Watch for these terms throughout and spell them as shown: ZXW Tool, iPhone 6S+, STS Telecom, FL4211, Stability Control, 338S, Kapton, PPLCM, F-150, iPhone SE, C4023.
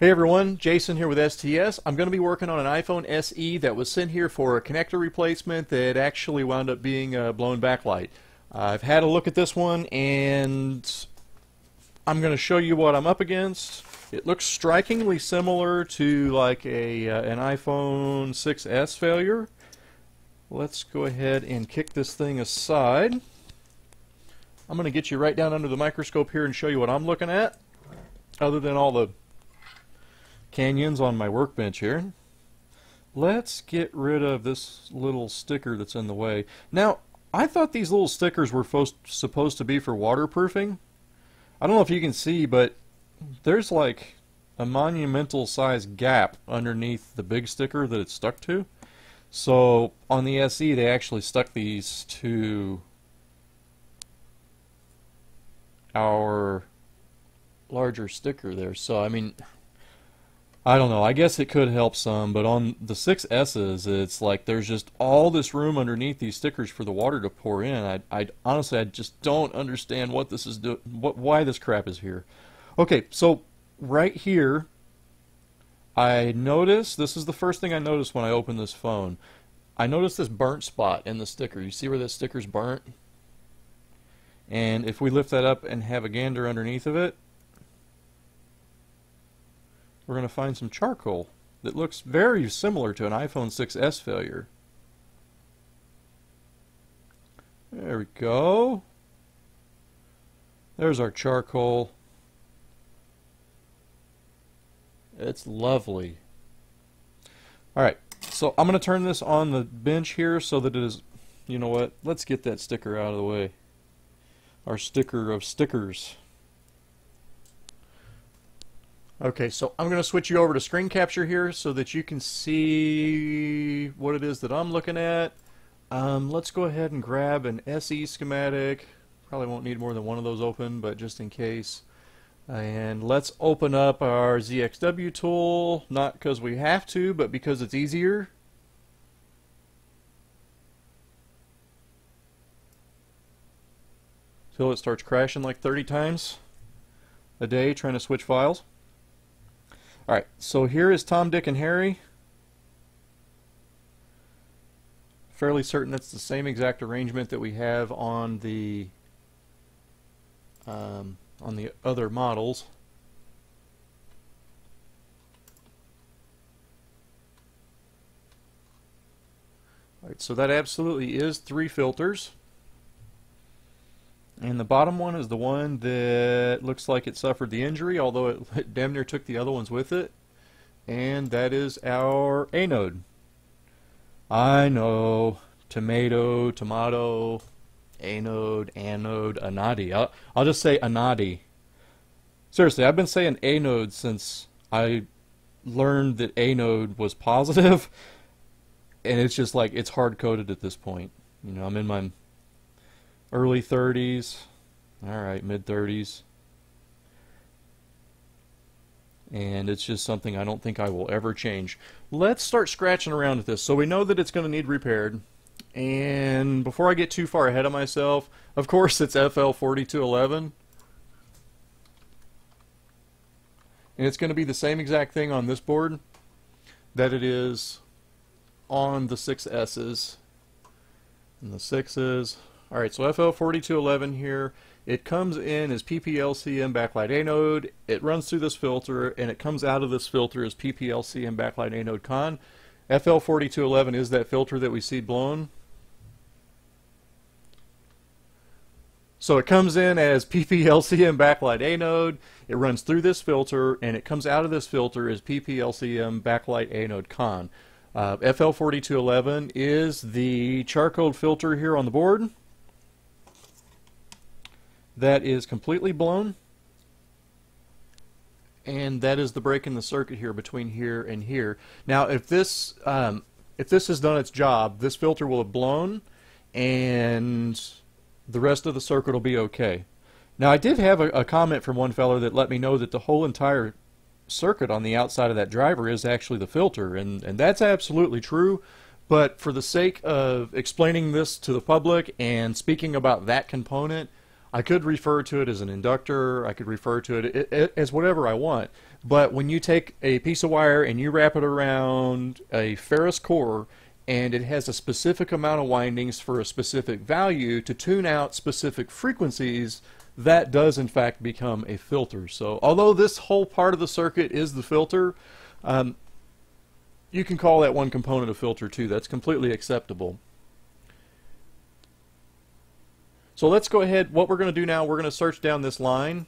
Hey everyone, Jason here with STS. I'm going to be working on an iPhone SE that was sent here for a connector replacement that actually wound up being a blown backlight. I've had a look at this one and I'm going to show you what I'm up against. It looks strikingly similar to like an iPhone 6S failure. Let's go ahead and kick this thing aside. I'm going to get you right down under the microscope here and show you what I'm looking at, other than all the canyons on my workbench here. Let's get rid of this little sticker that's in the way. Now, I thought these little stickers were supposed to be for waterproofing. I don't know if you can see, but there's like a monumental size gap underneath the big sticker that it's stuck to. So on the SE, they actually stuck these to our larger sticker there. So, I mean, I don't know, I guess it could help some, but on the 6S's, it's like there's just all this room underneath these stickers for the water to pour in. I honestly just don't understand what this is why this crap is here. Okay, so right here, I noticed, this is the first thing I noticed when I opened this phone. I noticed this burnt spot in the sticker. You see where that sticker's burnt? And if we lift that up and have a gander underneath of it, we're going to find some charcoal that looks very similar to an iPhone 6S failure. There we go. There's our charcoal. It's lovely. Alright, so I'm going to turn this on the bench here so that it is, you know what, let's get that sticker out of the way. Our sticker of stickers. Okay, so I'm going to switch you over to screen capture here so that you can see what it is that I'm looking at. Let's go ahead and grab an SE schematic. Probably won't need more than one of those open, but just in case. And let's open up our ZXW tool, not because we have to, but because it's easier. Till it starts crashing like 30 times a day trying to switch files. Alright, so here is Tom, Dick, and Harry. Fairly certain that's the same exact arrangement that we have on the other models. Alright, so that absolutely is three filters. And the bottom one is the one that looks like it suffered the injury, although it damn near took the other ones with it. And that is our anode. I know, tomato, tomato, anode, anode, anadi. I'll just say anadi. Seriously, I've been saying anode since I learned that anode was positive. And it's just like, it's hard-coded at this point. You know, I'm in my early 30s, alright, mid 30s, and it's just something I don't think I will ever change. Let's start scratching around at this. So we know that it's going to need repaired, and before I get too far ahead of myself, of course it's FL4211, and it's going to be the same exact thing on this board that it is on the 6S's and the 6s. Alright, so FL4211 here, it comes in as PPLCM backlight anode, it runs through this filter, and it comes out of this filter as PPLCM backlight anode con. FL4211 is that filter that we see blown. So it comes in as PPLCM backlight anode, it runs through this filter, and it comes out of this filter as PPLCM backlight anode con. FL4211 is the charcoal filter here on the board. That is completely blown, and that is the break in the circuit here between here and here. Now, if this has done its job, this filter will have blown, and the rest of the circuit will be okay. Now, I did have a comment from one fellow that let me know that the whole entire circuit on the outside of that driver is actually the filter, and that's absolutely true. But for the sake of explaining this to the public and speaking about that component, I I could refer to it as an inductor, I could refer to it as whatever I want, but when you take a piece of wire and you wrap it around a ferrous core and it has a specific amount of windings for a specific value to tune out specific frequencies, that does in fact become a filter. So although this whole part of the circuit is the filter, you can call that one component a filter too. That's completely acceptable. So let's go ahead. What we're going to do now, we're going to search down this line,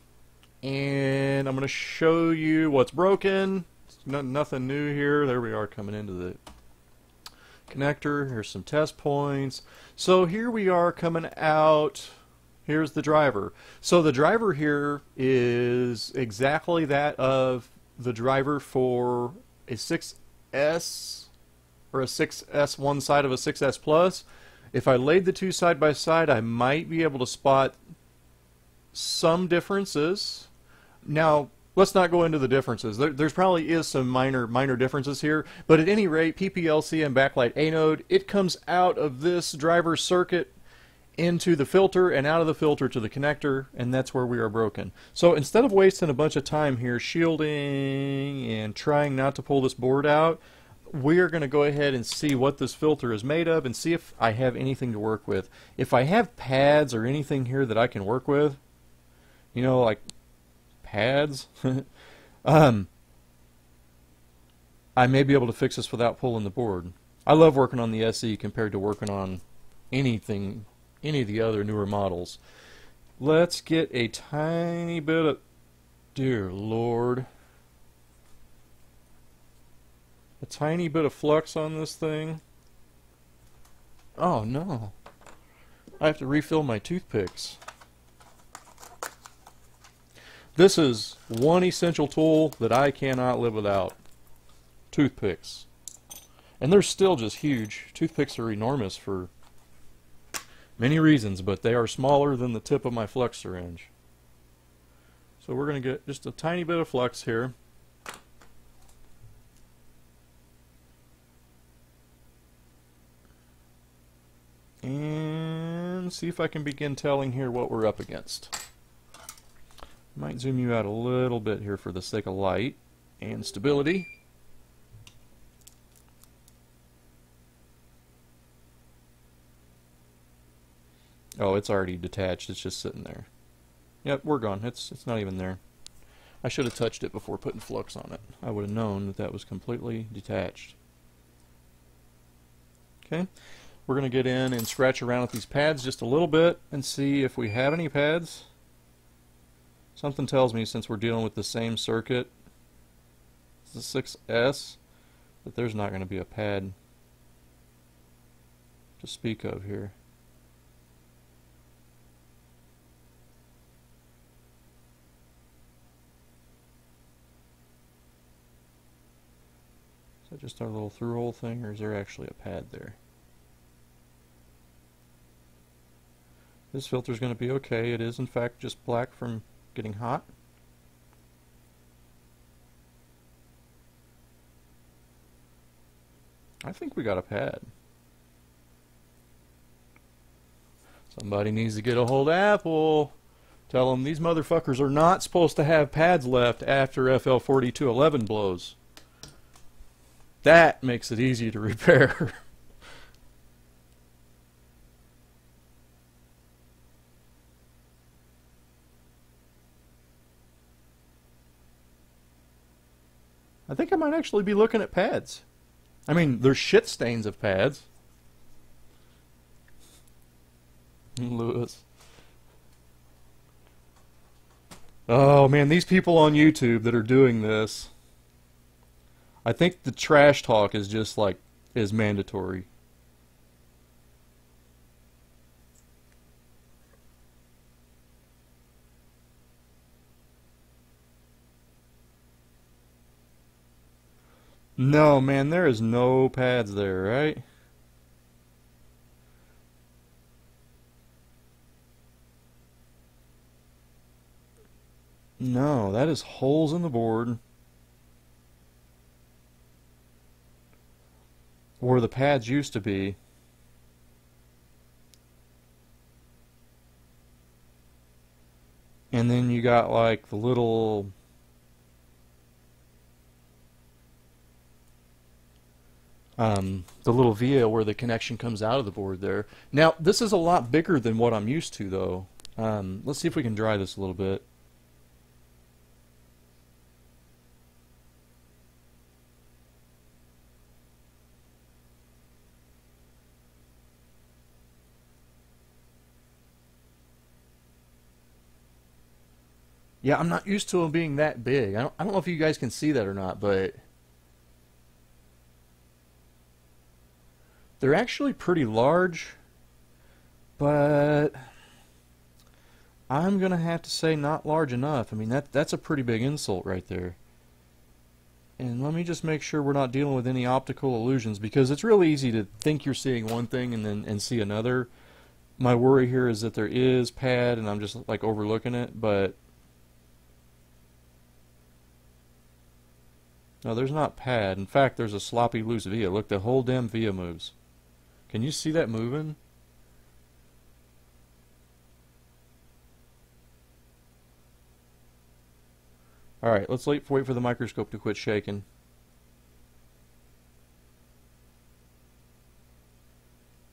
and I'm going to show you what's broken. Nothing new here. There we are, coming into the connector. Here's some test points. So here we are coming out. Here's the driver. So the driver here is exactly that of the driver for a 6S or a 6S, one side of a 6S+. If I laid the two side by side, I might be able to spot some differences. Now, let's not go into the differences. There's probably is some minor differences here, but at any rate, PPLCM backlight anode, it comes out of this driver circuit into the filter and out of the filter to the connector, and that's where we are broken. So instead of wasting a bunch of time here shielding and trying not to pull this board out, we're going to go ahead and see what this filter is made of and see if I have anything to work with. If I have pads or anything here that I can work with, you know, like pads, I may be able to fix this without pulling the board. I love working on the SE compared to working on anything, any of the other newer models. Let's get a tiny bit of, dear Lord, a tiny bit of flux on this thing. Oh no, I have to refill my toothpicks. This is one essential tool that I cannot live without. Toothpicks. And they're still just huge. Toothpicks are enormous for many reasons, but they are smaller than the tip of my flux syringe. So we're going to get just a tiny bit of flux here. And see if I can begin telling here what we're up against. Might zoom you out a little bit here for the sake of light and stability. Oh, it's already detached. It's just sitting there. Yep, we're gone. It's not even there. I should have touched it before putting flux on it. I would have known that that was completely detached. Okay. We're going to get in and scratch around with these pads just a little bit and see if we have any pads. Something tells me, since we're dealing with the same circuit, it's the 6S, that there's not going to be a pad to speak of here. Is that just our little through hole thing, or is there actually a pad there? This filter is going to be okay. It is in fact just black from getting hot. I think we got a pad. Somebody needs to get a hold of Apple. Tell them these motherfuckers are not supposed to have pads left after FL4211 blows. That makes it easy to repair. I think I might actually be looking at pads. I mean, there's shit stains of pads. Lewis. Oh man, these people on YouTube that are doing this. I think the trash talk is just like, is mandatory. No, man, there is no pads there, right? No, that is holes in the board where the pads used to be. and then you got like the little via where the connection comes out of the board there. Now this is a lot bigger than what I'm used to though. Let's see if we can dry this a little bit. Yeah, I'm not used to them being that big. I don't know if you guys can see that or not, but they're actually pretty large, but I'm going to have to say not large enough. I mean, that's a pretty big insult right there. And let me just make sure we're not dealing with any optical illusions, because it's really easy to think you're seeing one thing and then see another. My worry here is that there is pad and I'm just like overlooking it, but no, there's not pad. In fact, there's a sloppy loose via. Look, the whole damn via moves. Can you see that moving? Alright, let's wait for the microscope to quit shaking.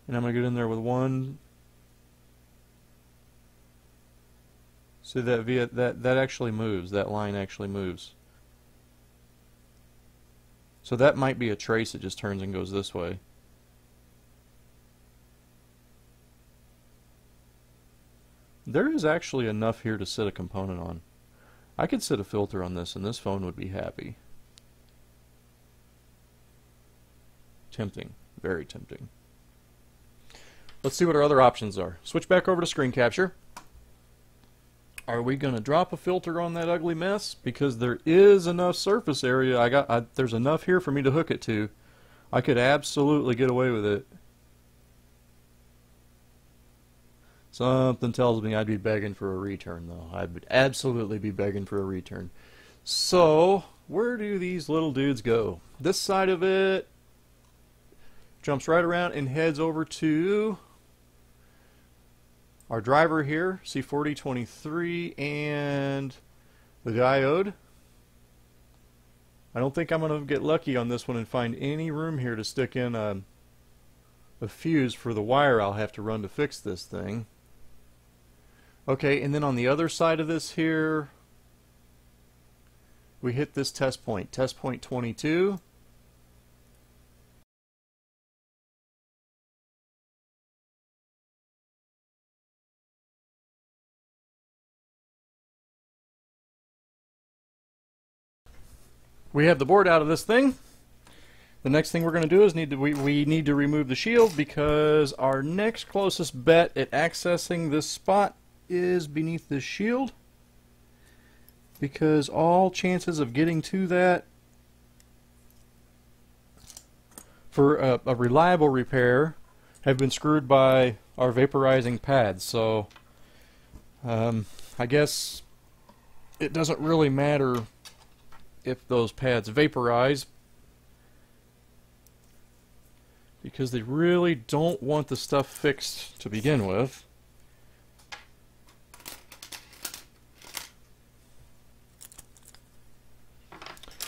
And I'm going to get in there with one. See that via, that actually moves. That line actually moves. So that might be a trace that just turns and goes this way. There is actually enough here to sit a component on. I could sit a filter on this and this phone would be happy. Tempting. Very tempting. Let's see what our other options are. Switch back over to screen capture. Are we going to drop a filter on that ugly mess? Because there is enough surface area. There's enough here for me to hook it to. I could absolutely get away with it. Something tells me I'd be begging for a return, though. I would absolutely be begging for a return. So, where do these little dudes go? This side of it jumps right around and heads over to our driver here, C4023, and the diode. I don't think I'm going to get lucky on this one and find any room here to stick in a fuse for the wire I'll have to run to fix this thing. Okay, and then on the other side of this here, we hit this test point 22. We have the board out of this thing. The next thing we're going to do is we need to remove the shield, because our next closest bet at accessing this spot is beneath this shield, because all chances of getting to that for a reliable repair have been screwed by our vaporizing pads. So I guess it doesn't really matter if those pads vaporize, because they really don't want the stuff fixed to begin with.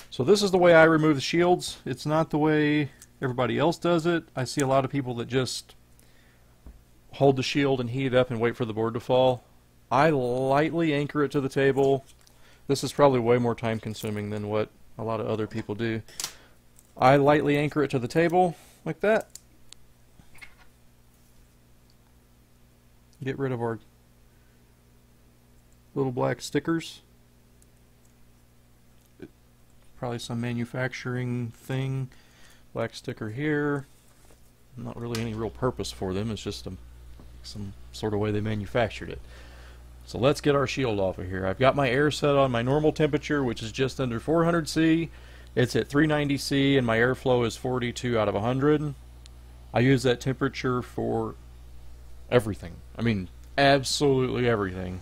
So this is the way I remove the shields. It's not the way everybody else does it. I see a lot of people that just hold the shield and heat it up and wait for the board to fall. I lightly anchor it to the table. This is probably way more time consuming than what a lot of other people do. I lightly anchor it to the table like that. Get rid of our little black stickers. Probably some manufacturing thing. Black sticker here. Not really any real purpose for them. It's just some sort of way they manufactured it. So let's get our shield off of here. I've got my air set on my normal temperature, which is just under 400 C. It's at 390 C, and my airflow is 42 out of 100. I use that temperature for everything. I mean, absolutely everything.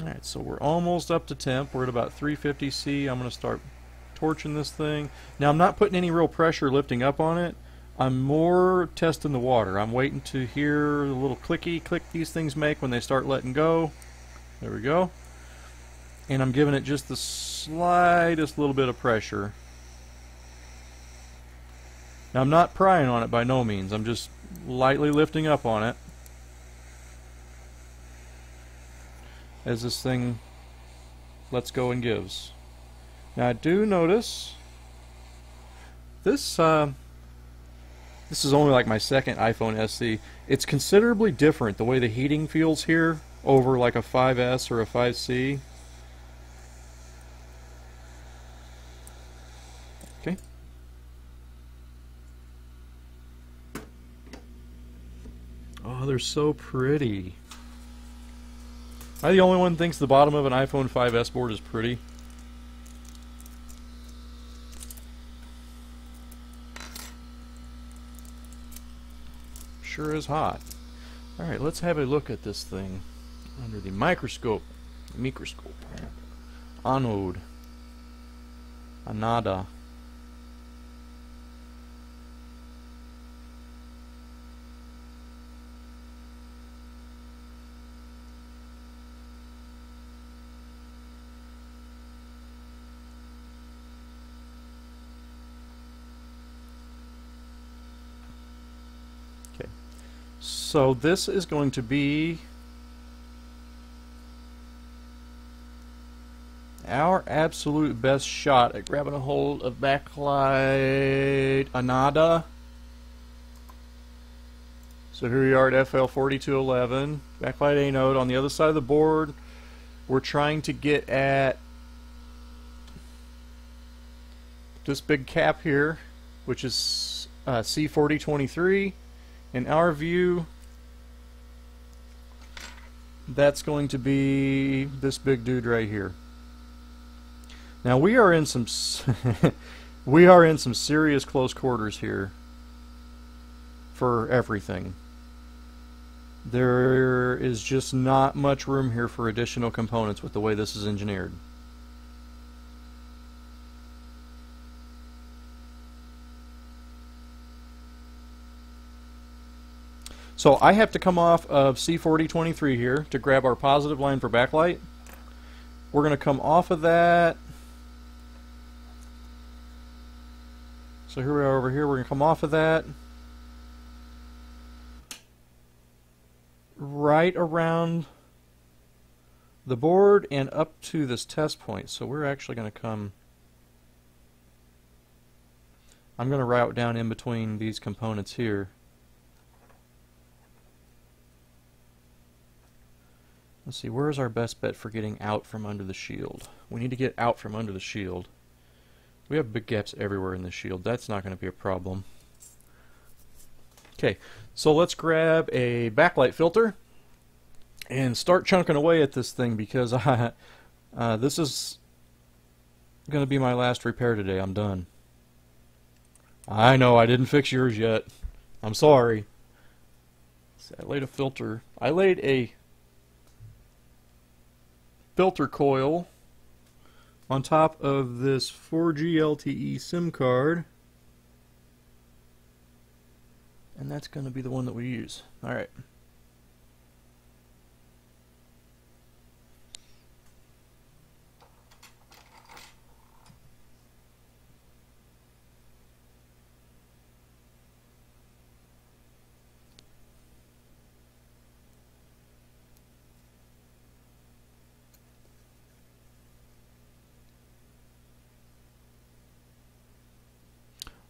Alright, so we're almost up to temp. We're at about 350 C. I'm going to start torching this thing. Now, I'm not putting any real pressure lifting up on it. I'm more testing the water. I'm waiting to hear the little clicky click these things make when they start letting go. There we go. And I'm giving it just the slightest little bit of pressure. Now, I'm not prying on it by no means. I'm just lightly lifting up on it as this thing lets go and gives. Now, I do notice this, this is only like my second iPhone SE. It's considerably different the way the heating feels here over like a 5S or a 5C. Okay. Oh, they're so pretty. Am I the only one who thinks the bottom of an iPhone 5S board is pretty? Sure is hot. Alright, let's have a look at this thing under the microscope. Anode. Anada. So this is going to be our absolute best shot at grabbing a hold of backlight Anada. So here we are at FL4211, backlight anode. On the other side of the board, we're trying to get at this big cap here, which is C4023. In our view, that's going to be this big dude right here. Now we are in some we are in some serious close quarters here for everything. There is just not much room here for additional components with the way this is engineered. So I have to come off of C4023 here to grab our positive line for backlight. We're going to come off of that. So here we are over here. We're going to come off of that. Right around the board and up to this test point. So we're actually going to come... I'm going to route down in between these components here. Let's see, where's our best bet for getting out from under the shield? We need to get out from under the shield. We have big gaps everywhere in the shield. That's not going to be a problem. Okay, so let's grab a backlight filter and start chunking away at this thing, because this is going to be my last repair today. I'm done. I know, I didn't fix yours yet. I'm sorry. See, I laid a filter. I laid a filter coil on top of this 4G LTE SIM card, and that's going to be the one that we use. Alright.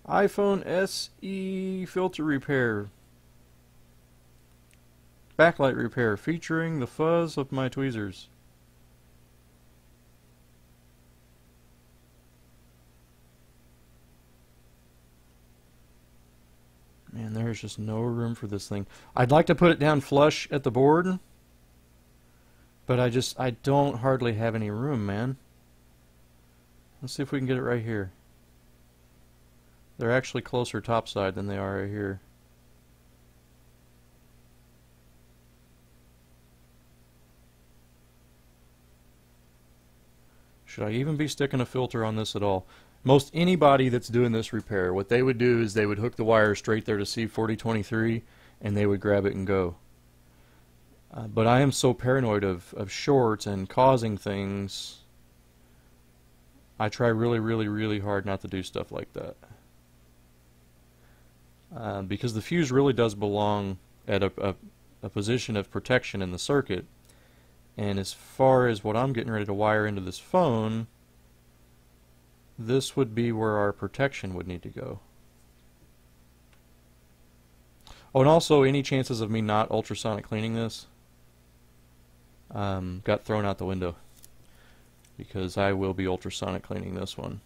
iPhone SE filter repair, backlight repair, featuring the fuzz of my tweezers. Man, there's just no room for this thing. I'd like to put it down flush at the board, but I don't hardly have any room, man. Let's see if we can get it right here. They're actually closer topside than they are right here. Should I even be sticking a filter on this at all? Most anybody that's doing this repair, what they would do is they would hook the wire straight there to C4023 and they would grab it and go. But I am so paranoid of shorts and causing things, I try really hard not to do stuff like that. Because the fuse really does belong at a position of protection in the circuit. And as far as what I'm getting ready to wire into this phone, this would be where our protection would need to go. Oh, and also any chances of me not ultrasonic cleaning this got thrown out the window, because I will be ultrasonic cleaning this one.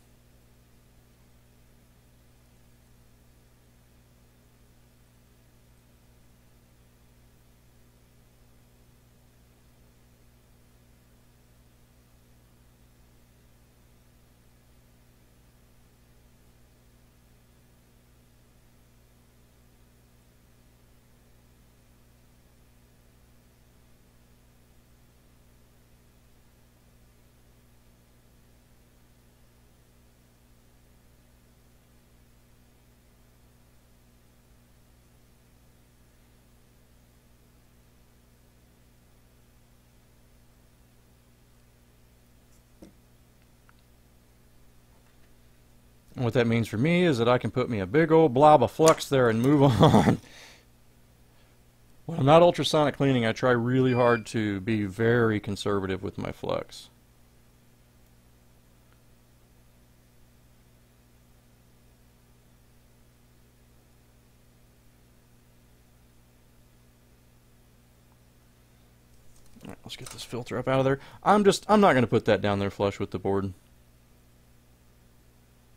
And what that means for me is that I can put me a big old blob of flux there and move on. When I'm not ultrasonic cleaning, I try really hard to be very conservative with my flux. All right, let's get this filter up out of there. I'm not going to put that down there flush with the board.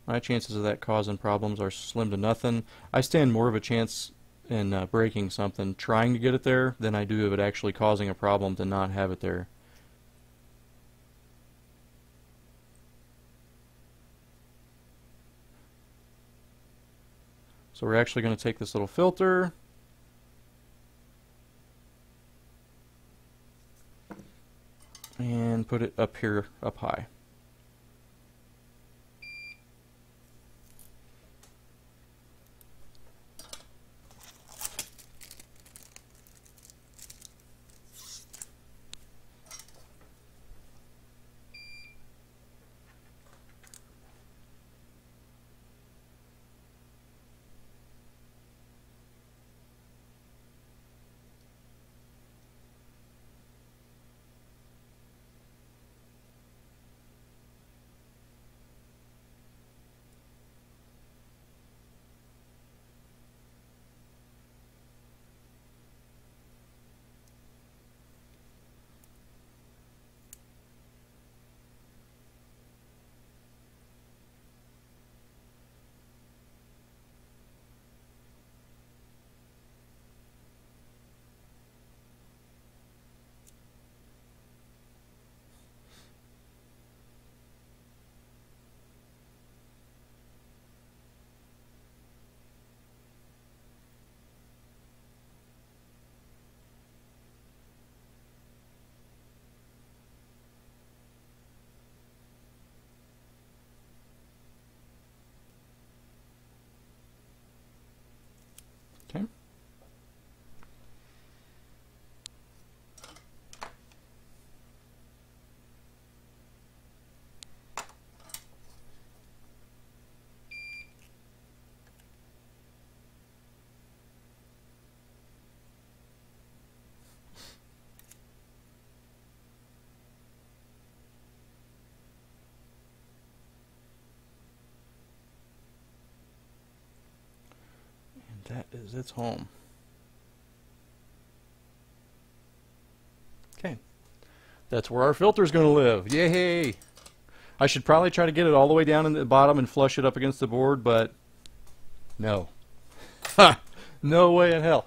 My chances of that causing problems are slim to nothing. I stand more of a chance in breaking something trying to get it there than I do of it actually causing a problem to not have it there. So we're actually going to take this little filter, and put it up here, up high. That is its home. Okay. That's where our filter is going to live. Yay! I should probably try to get it all the way down in the bottom and flush it up against the board, but no. Ha! No way in hell.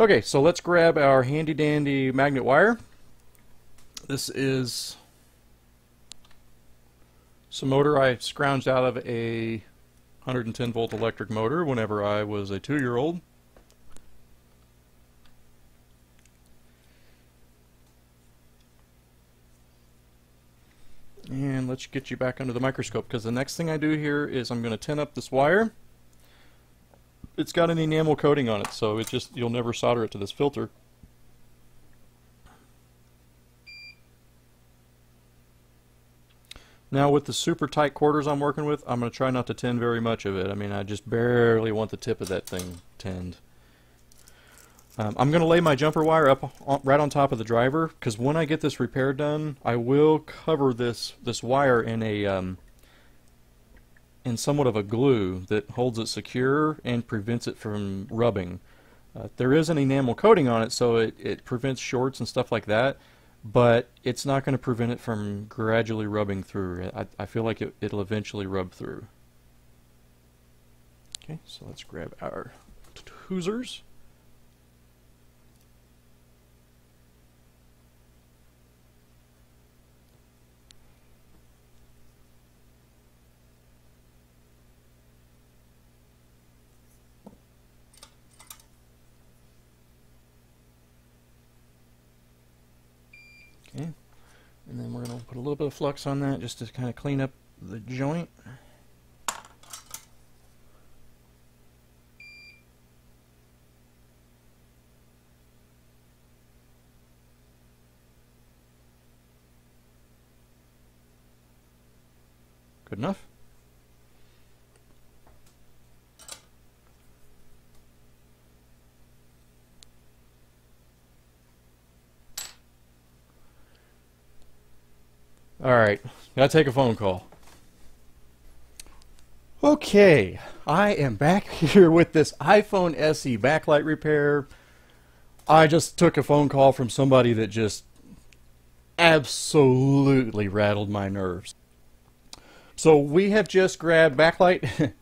Okay, so let's grab our handy dandy magnet wire. This is some motor I scrounged out of a 110 volt electric motor whenever I was a 2-year-old. And let's get you back under the microscope, because the next thing I do here is I'm going to tin up this wire. It's got an enamel coating on it, so it just, you'll never solder it to this filter. Now with the super tight quarters I'm working with, I'm going to try not to tin very much of it. I mean, I just barely want the tip of that thing tinned. I'm going to lay my jumper wire up on, right on top of the driver, because when I get this repair done, I will cover this wire in a in somewhat of a glue that holds it secure and prevents it from rubbing. There is an enamel coating on it, so it prevents shorts and stuff like that, but it's not going to prevent it from gradually rubbing through. I feel like it'll eventually rub through. Okay, so let's grab our tweezers. Okay, and then we're going to put a little bit of flux on that just to kind of clean up the joint. Good enough. Alright, gotta take a phone call. Okay, I am back here with this iPhone SE backlight repair. I just took a phone call from somebody that just absolutely rattled my nerves. So we have just grabbed backlight. Let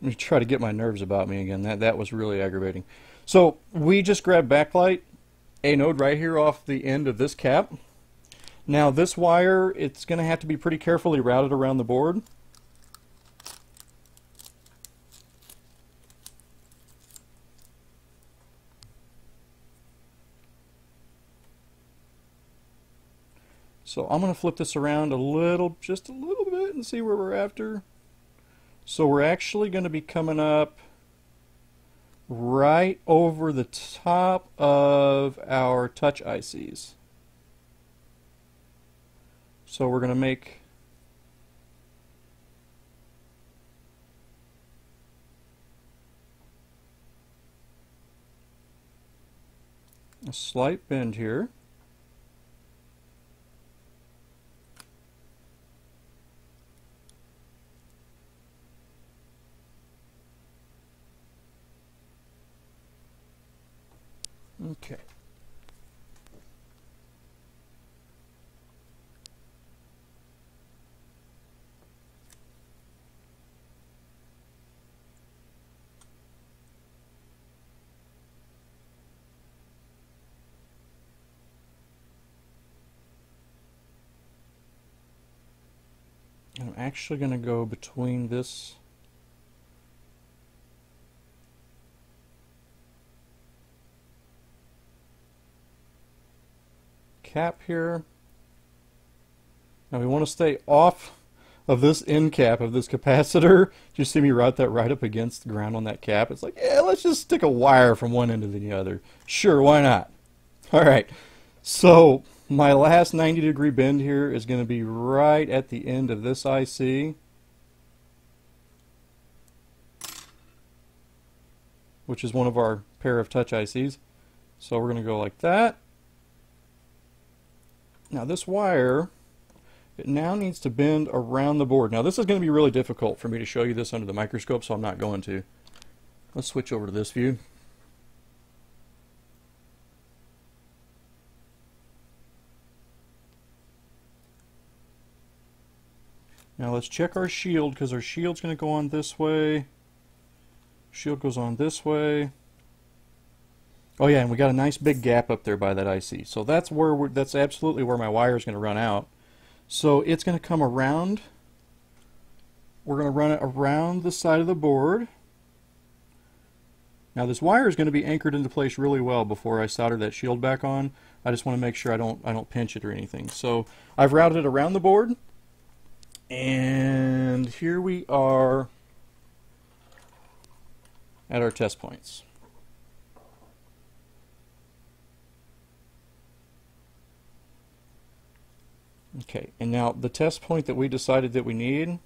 me try to get my nerves about me again. That was really aggravating. So we just grabbed backlight, a node right here off the end of this cap. Now this wire, it's going to have to be pretty carefully routed around the board. So I'm going to flip this around just a little bit and see where we're after. So we're actually going to be coming up right over the top of our touch ICs. So we're going to make a slight bend here. Okay. I'm actually going to go between this cap here. Now we want to stay off of this end cap of this capacitor. Did you see me route that right up against the ground on that cap? It's like, yeah, let's just stick a wire from one end to the other. Sure, why not? All right, so my last 90-degree bend here is going to be right at the end of this IC, which is one of our pair of touch ICs. So we're going to go like that. Now this wire, it now needs to bend around the board. Now this is going to be really difficult for me to show you this under the microscope, so I'm not going to. Let's switch over to this view. Now let's check our shield, because our shield's going to go on this way. Shield goes on this way. Oh yeah, and we got a nice big gap up there by that IC. So that's where that's absolutely where my wire is going to run out. So it's going to come around. We're going to run it around the side of the board. Now this wire is going to be anchored into place really well before I solder that shield back on. I just want to make sure I don't pinch it or anything. So I've routed it around the board. And here we are at our test points. Okay, and now the test point that we decided that we need,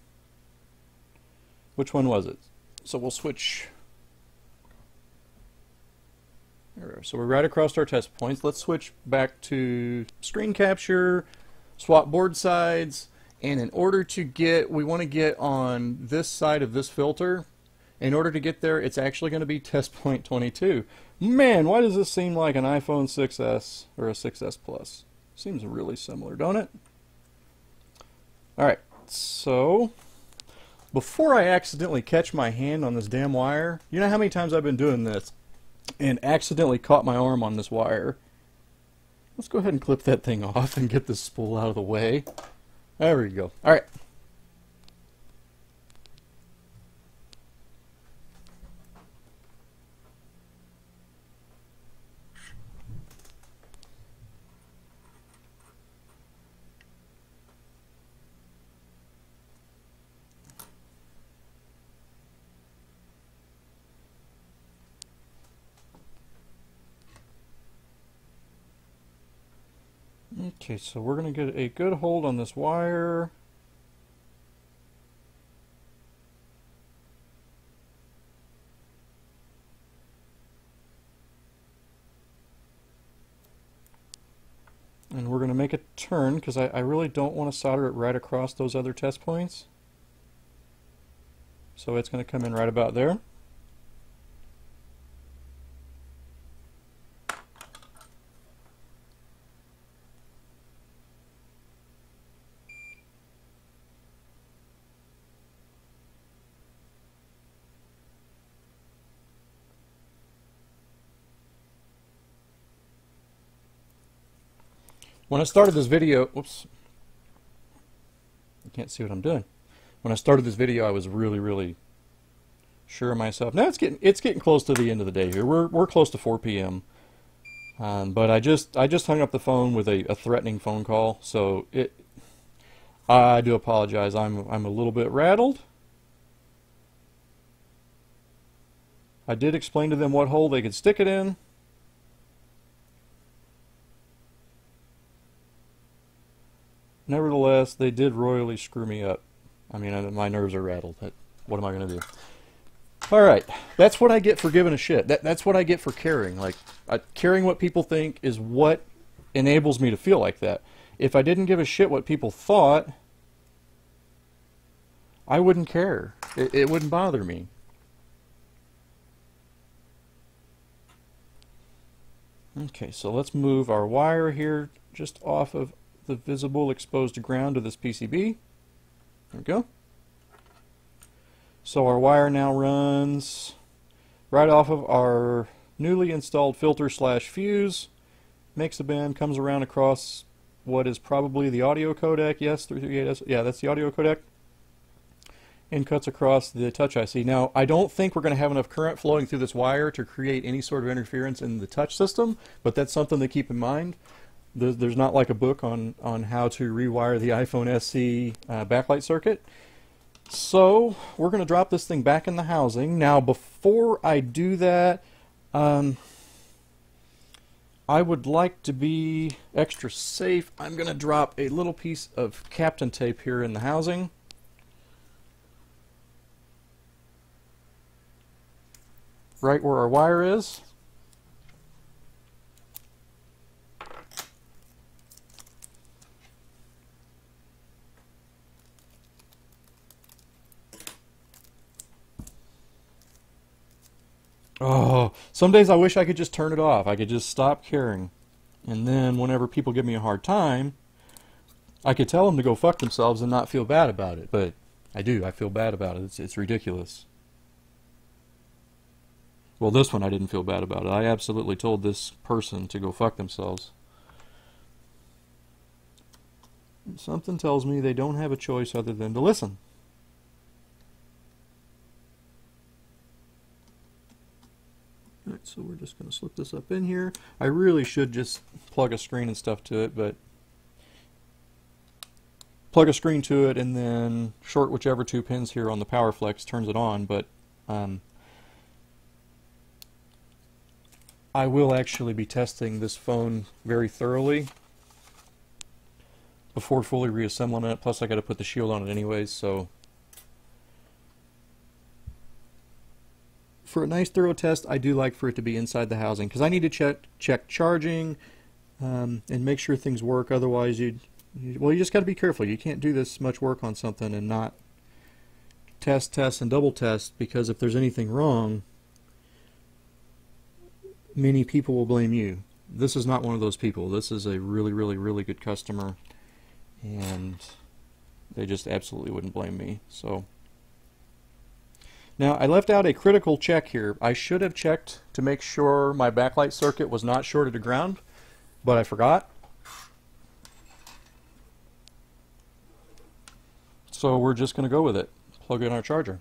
which one was it? So we'll switch. There we are. So we're right across our test points. Let's switch back to screen capture, swap board sides, and in order to get, we want to get on this side of this filter. In order to get there, it's actually going to be test point 22. Man, why does this seem like an iPhone 6S or a 6S Plus? Seems really similar, don't it? Alright, so before I accidentally catch my hand on this damn wire, you know how many times I've been doing this and accidentally caught my arm on this wire? Let's go ahead and clip that thing off and get this spool out of the way. There we go. Alright. Okay, so we're going to get a good hold on this wire. And we're going to make a turn because I really don't want to solder it right across those other test points. So it's going to come in right about there. When I started this video, whoops, you can't see what I'm doing. When I started this video, I was really sure of myself. Now it's getting close to the end of the day here. We're close to 4 p.m. But I just hung up the phone with a threatening phone call, so I do apologize. I'm a little bit rattled. I did explain to them what hole they could stick it in. Nevertheless, they did royally screw me up. I mean, my nerves are rattled. What am I going to do? Alright, that's what I get for giving a shit. That's what I get for caring. Like, caring what people think is what enables me to feel like that. If I didn't give a shit what people thought, I wouldn't care. It wouldn't bother me. Okay, so let's move our wire here just off of the visible exposed ground of this PCB. There we go. So our wire now runs right off of our newly installed filter / fuse, makes a bend, comes around across what is probably the audio codec. Yes, 338S. Yeah, that's the audio codec. And cuts across the touch IC. Now, I don't think we're going to have enough current flowing through this wire to create any sort of interference in the touch system, but that's something to keep in mind. There's not like a book on how to rewire the iPhone SE backlight circuit. So we're going to drop this thing back in the housing. Now before I do that, I would like to be extra safe. I'm going to drop a little piece of Kapton tape here in the housing. Right where our wire is. Oh, some days I wish I could just turn it off. I could just stop caring. And then whenever people give me a hard time, I could tell them to go fuck themselves and not feel bad about it. But I do. I feel bad about it. It's ridiculous. Well, this one I didn't feel bad about it. I absolutely told this person to go fuck themselves. And something tells me they don't have a choice other than to listen. Alright, so we're just going to slip this up in here. I really should just plug a screen and stuff to it, but plug a screen to it and then short whichever two pins here on the power flex turns it on. But I will actually be testing this phone very thoroughly before fully reassembling it. Plus I got to put the shield on it anyways, so for a nice thorough test, I do like for it to be inside the housing, because I need to check charging and make sure things work. Otherwise you just got to be careful. You can't do this much work on something and not test and double test, because if there's anything wrong, many people will blame you. This is not one of those people. This is a really, really, really good customer, and they just absolutely wouldn't blame me. So now, I left out a critical check here. I should have checked to make sure my backlight circuit was not shorted to ground, but I forgot. So we're just going to go with it. Plug in our charger.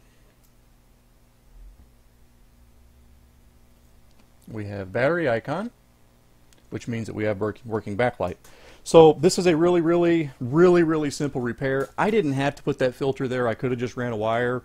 We have battery icon, which means that we have working backlight. So this is a really, really, really, really simple repair. I didn't have to put that filter there. I could have just ran a wire.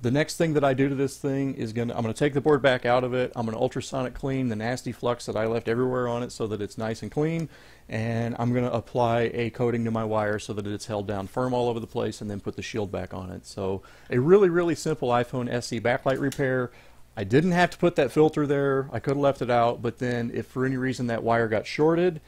The next thing that I do to this thing is I'm going to take the board back out of it. I'm going to ultrasonic clean the nasty flux that I left everywhere on it so that it's nice and clean. And I'm going to apply a coating to my wire so that it's held down firm all over the place, and then put the shield back on it. So a really, really simple iPhone SE backlight repair. I didn't have to put that filter there. I could have left it out, but then if for any reason that wire got shorted,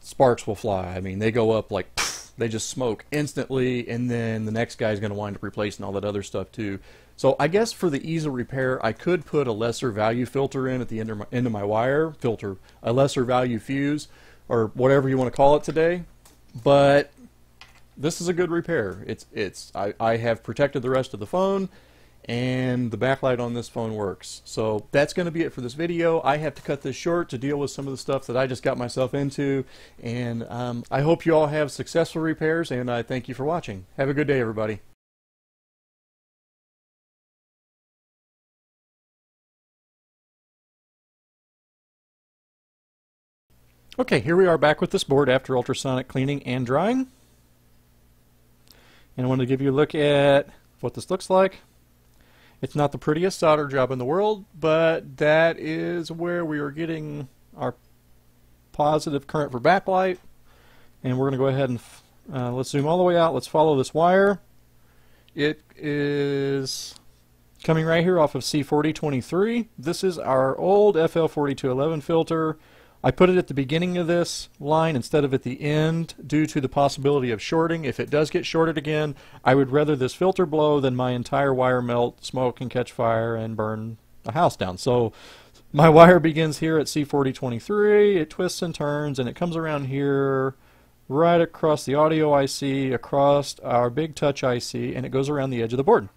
sparks will fly. I mean, they go up like pfft, they just smoke instantly, and then the next guy's going to wind up replacing all that other stuff too. So I guess for the ease of repair, I could put a lesser value filter in at the end of my wire filter, a lesser value fuse, or whatever you want to call it today. But this is a good repair. I have protected the rest of the phone, and the backlight on this phone works. So that's going to be it for this video. I have to cut this short to deal with some of the stuff that I just got myself into, and I hope you all have successful repairs, and I thank you for watching. Have a good day, everybody. Okay, here we are back with this board after ultrasonic cleaning and drying, and I want to give you a look at what this looks like. It's not the prettiest solder job in the world, but that is where we are getting our positive current for backlight. And we're going to go ahead and let's zoom all the way out. Let's follow this wire. It is coming right here off of C4023. This is our old FL4211 filter. I put it at the beginning of this line instead of at the end due to the possibility of shorting. If it does get shorted again, I would rather this filter blow than my entire wire melt, smoke, and catch fire and burn a house down. So my wire begins here at C4023, it twists and turns, and it comes around here right across the audio IC, across our big touch IC, and it goes around the edge of the board.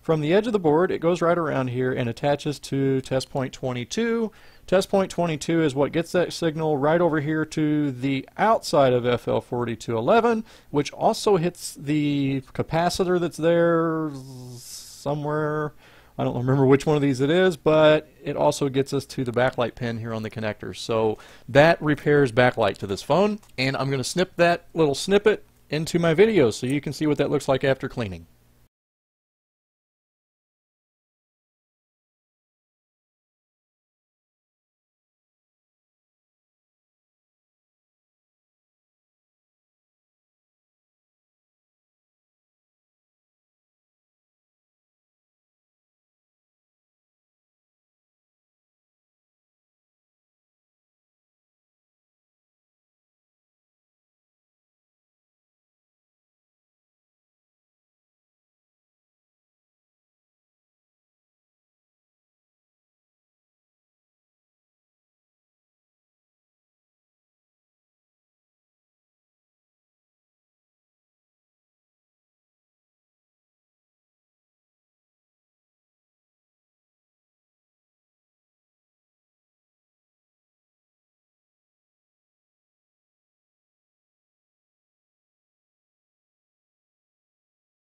From the edge of the board, it goes right around here and attaches to test point 22. Test point 22 is what gets that signal right over here to the outside of FL4211, which also hits the capacitor that's there somewhere. I don't remember which one of these it is, but it also gets us to the backlight pin here on the connector. So that repairs backlight to this phone, and I'm going to snip that little snippet into my video so you can see what that looks like after cleaning.